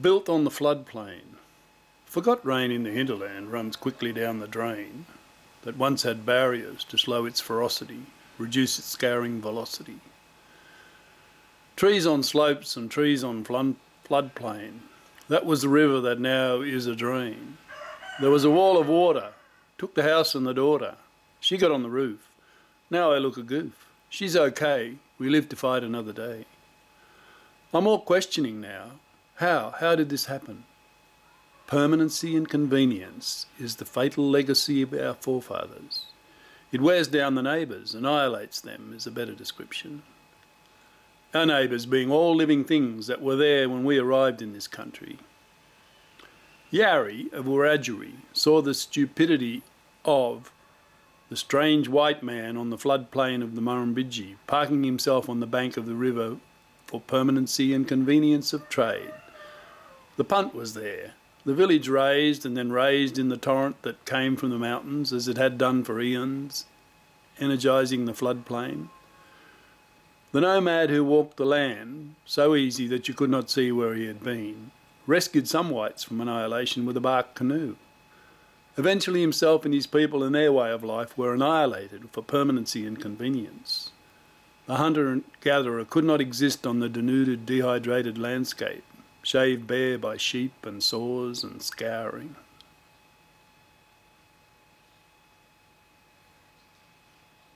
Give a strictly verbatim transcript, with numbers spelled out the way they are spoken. Built on the floodplain. Forgot rain in the hinterland runs quickly down the drain that once had barriers to slow its ferocity, reduce its scouring velocity. Trees on slopes and trees on floodplain. That was the river that now is a drain. There was a wall of water, took the house and the daughter. She got on the roof. Now I look a goof. She's okay, we live to fight another day. I'm all questioning now. How? How did this happen? Permanency and convenience is the fatal legacy of our forefathers. It wears down the neighbours, annihilates them is a better description. Our neighbours being all living things that were there when we arrived in this country. Yari of Wiradjuri saw the stupidity of the strange white man on the floodplain of the Murrumbidgee, parking himself on the bank of the river for permanency and convenience of trade. The punt was there, the village raised and then raised in the torrent that came from the mountains as it had done for eons, energising the floodplain. The nomad who walked the land, so easy that you could not see where he had been, rescued some whites from annihilation with a bark canoe. Eventually himself and his people and their way of life were annihilated for permanency and convenience. The hunter-gatherer could not exist on the denuded, dehydrated landscape, shaved bare by sheep and saws and scouring.